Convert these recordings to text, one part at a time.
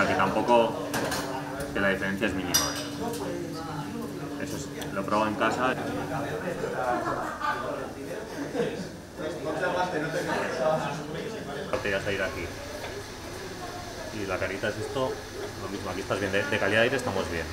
sea que tampoco, que la diferencia es mínima. Eso es, lo pruebo en casa. Te vas a ir aquí. Y la carita es esto, lo mismo, aquí estás bien, de calidad de aire estamos bien.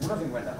Una 50.